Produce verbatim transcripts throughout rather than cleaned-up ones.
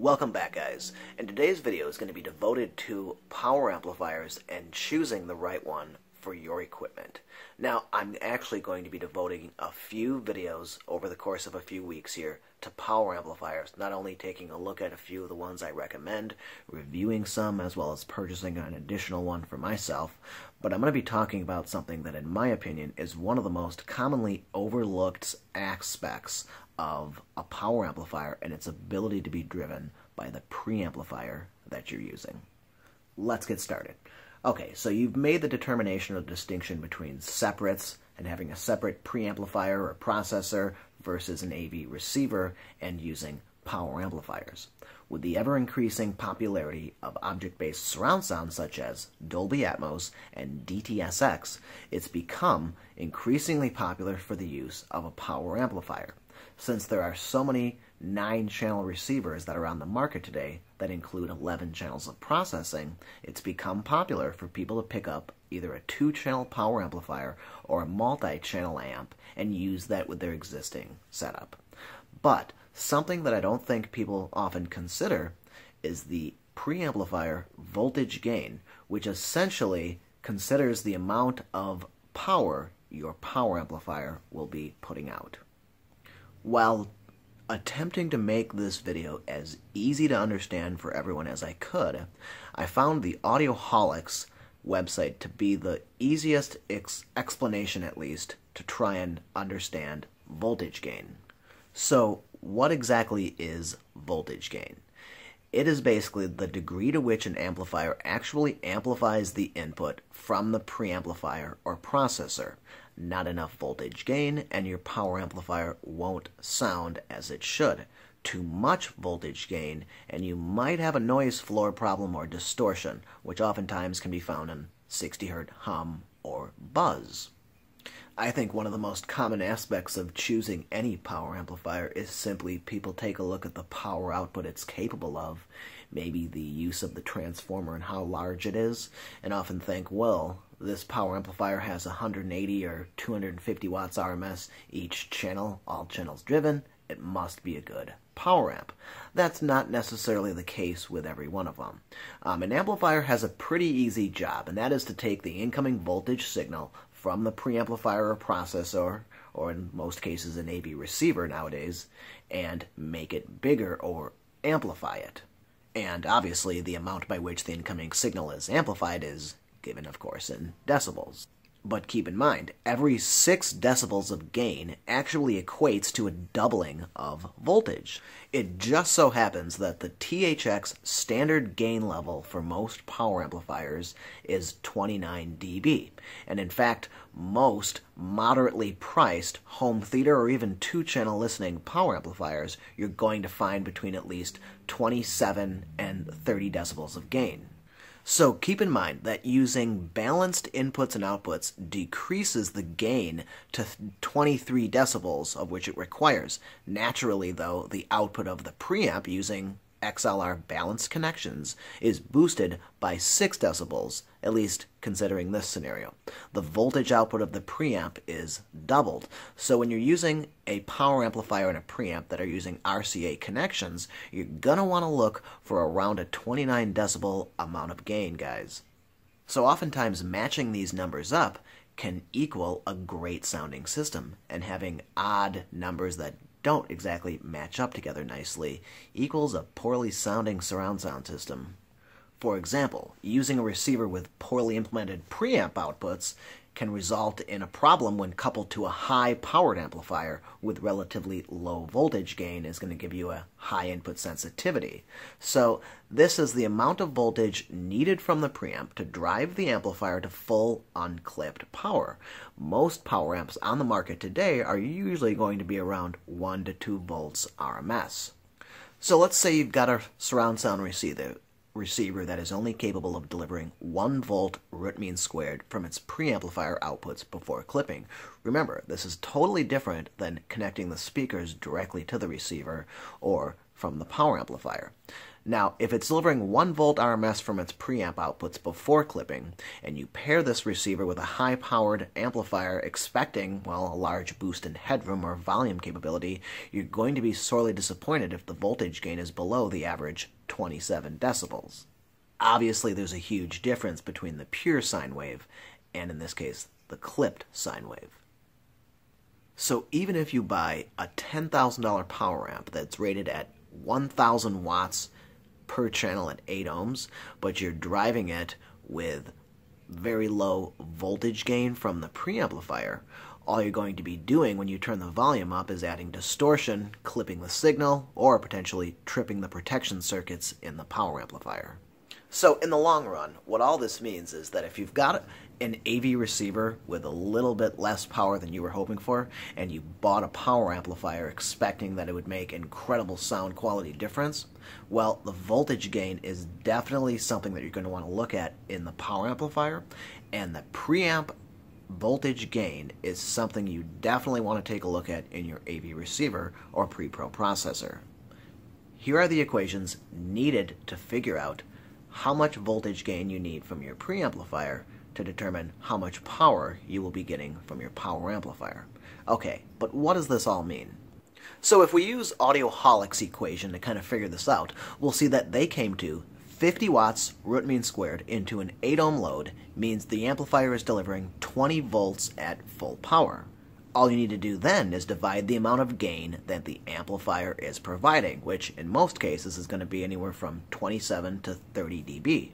Welcome back, guys, and today's video is going to be devoted to power amplifiers and choosing the right one for your equipment. Now, I'm actually going to be devoting a few videos over the course of a few weeks here to power amplifiers, not only taking a look at a few of the ones I recommend, reviewing some, as well as purchasing an additional one for myself, but I'm going to be talking about something that, in my opinion, is one of the most commonly overlooked aspects of a power amplifier and its ability to be driven by the preamplifier that you're using. Let's get started. Okay, so you've made the determination or distinction between separates and having a separate preamplifier or processor versus an A V receiver and using power amplifiers. With the ever-increasing popularity of object-based surround sound such as Dolby Atmos and D T S X, it's become increasingly popular for the use of a power amplifier, since there are so many nine channel receivers that are on the market today that include eleven channels of processing. It's become popular for people to pick up either a two channel power amplifier or a multi-channel amp and use that with their existing setup. But something that I don't think people often consider is the preamplifier voltage gain, which essentially considers the amount of power your power amplifier will be putting out. While attempting to make this video as easy to understand for everyone as I could, I found the Audioholics website to be the easiest ex explanation, at least, to try and understand voltage gain. So what exactly is voltage gain? It is basically the degree to which an amplifier actually amplifies the input from the preamplifier or processor. Not enough voltage gain, and your power amplifier won't sound as it should. Too much voltage gain, and you might have a noise floor problem or distortion, which oftentimes can be found in sixty hertz hum or buzz. I think one of the most common aspects of choosing any power amplifier is simply people take a look at the power output it's capable of, maybe the use of the transformer and how large it is, and often think, well, this power amplifier has one hundred eighty or two hundred fifty watts R M S each channel, all channels driven, it must be a good power amp. That's not necessarily the case with every one of them. Um, an amplifier has a pretty easy job, and that is to take the incoming voltage signal from the preamplifier or processor, or in most cases an A V receiver nowadays, and make it bigger or amplify it. And obviously the amount by which the incoming signal is amplified is given, of course, in decibels. But keep in mind, every six decibels of gain actually equates to a doubling of voltage. It just so happens that the T H X standard gain level for most power amplifiers is twenty-nine decibels, and in fact, most moderately priced home theater or even two channel listening power amplifiers you're going to find between at least twenty-seven and thirty decibels of gain. So keep in mind that using balanced inputs and outputs decreases the gain to twenty-three decibels, of which it requires. Naturally, though, the output of the preamp using X L R balanced connections is boosted by six decibels, at least considering this scenario. The voltage output of the preamp is doubled. So when you're using a power amplifier and a preamp that are using R C A connections, you're going to want to look for around a twenty-nine decibel amount of gain, guys. So oftentimes matching these numbers up can equal a great sounding system, and having odd numbers that don't exactly match up together nicely equals a poorly sounding surround sound system. For example, using a receiver with poorly implemented preamp outputs can result in a problem when coupled to a high-powered amplifier with relatively low voltage gain is going to give you a high input sensitivity. So this is the amount of voltage needed from the preamp to drive the amplifier to full unclipped power. Most power amps on the market today are usually going to be around one to two volts R M S. So let's say you've got a surround sound receiver. receiver that is only capable of delivering one volt root mean squared from its preamplifier outputs before clipping. Remember, this is totally different than connecting the speakers directly to the receiver or from the power amplifier. Now, if it's delivering one volt R M S from its preamp outputs before clipping, and you pair this receiver with a high-powered amplifier expecting, well, a large boost in headroom or volume capability, you're going to be sorely disappointed if the voltage gain is below the average twenty-seven decibels. Obviously, there's a huge difference between the pure sine wave and, in this case, the clipped sine wave. So even if you buy a ten thousand dollar power amp that's rated at one thousand watts per channel at eight ohms, but you're driving it with very low voltage gain from the preamplifier, all you're going to be doing when you turn the volume up is adding distortion, clipping the signal, or potentially tripping the protection circuits in the power amplifier. So in the long run, what all this means is that if you've got an A V receiver with a little bit less power than you were hoping for, and you bought a power amplifier expecting that it would make incredible sound quality difference, well, the voltage gain is definitely something that you're going to want to look at in the power amplifier, and the preamp voltage gain is something you definitely want to take a look at in your A V receiver or pre-pro processor. Here are the equations needed to figure out how much voltage gain you need from your preamplifier to determine how much power you will be getting from your power amplifier. Okay, but what does this all mean? So if we use Audioholics' equation to kind of figure this out, we'll see that they came to fifty watts root mean squared into an eight ohm load means the amplifier is delivering twenty volts at full power. All you need to do then is divide the amount of gain that the amplifier is providing, which in most cases is going to be anywhere from twenty-seven to thirty decibels.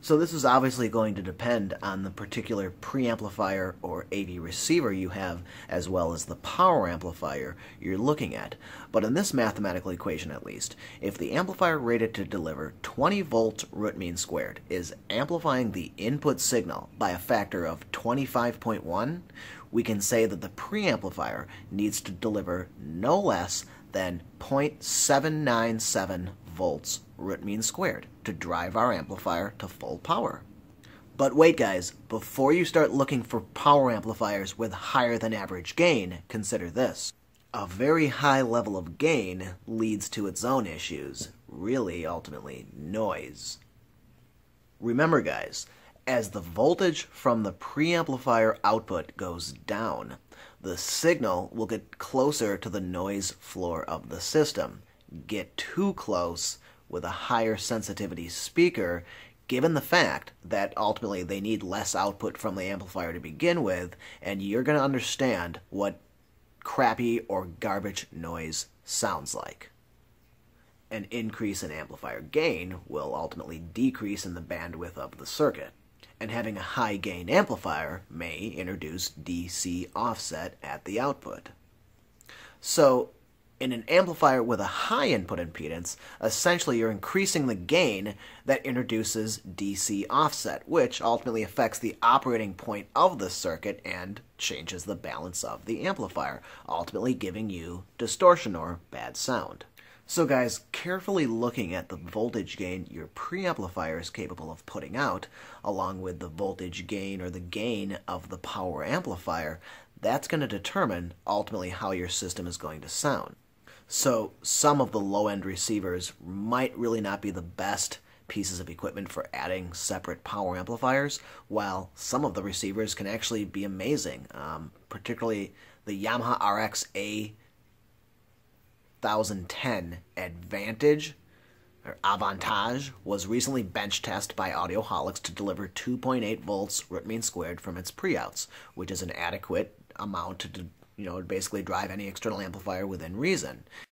So this is obviously going to depend on the particular preamplifier or A V receiver you have, as well as the power amplifier you're looking at. But in this mathematical equation at least, if the amplifier rated to deliver twenty volts root mean squared is amplifying the input signal by a factor of twenty-five point one, we can say that the preamplifier needs to deliver no less than zero point seven nine seven volts root mean squared to drive our amplifier to full power. But wait guys, before you start looking for power amplifiers with higher than average gain, consider this. A very high level of gain leads to its own issues, really ultimately noise. Remember guys, as the voltage from the preamplifier output goes down, the signal will get closer to the noise floor of the system. Get too close with a higher sensitivity speaker, given the fact that ultimately they need less output from the amplifier to begin with, and you're going to understand what crappy or garbage noise sounds like. An increase in amplifier gain will ultimately decrease in the bandwidth of the circuit. And having a high-gain amplifier may introduce D C offset at the output. So, in an amplifier with a high input impedance, essentially you're increasing the gain that introduces D C offset, which ultimately affects the operating point of the circuit and changes the balance of the amplifier, ultimately giving you distortion or bad sound. So guys, carefully looking at the voltage gain your preamplifier is capable of putting out, along with the voltage gain or the gain of the power amplifier, that's going to determine ultimately how your system is going to sound. So some of the low-end receivers might really not be the best pieces of equipment for adding separate power amplifiers, while some of the receivers can actually be amazing, um, particularly the Yamaha R X A ten ten Advantage or Avantage was recently bench tested by Audioholics to deliver two point eight volts root mean squared from its pre-outs, which is an adequate amount to, you know, basically drive any external amplifier within reason.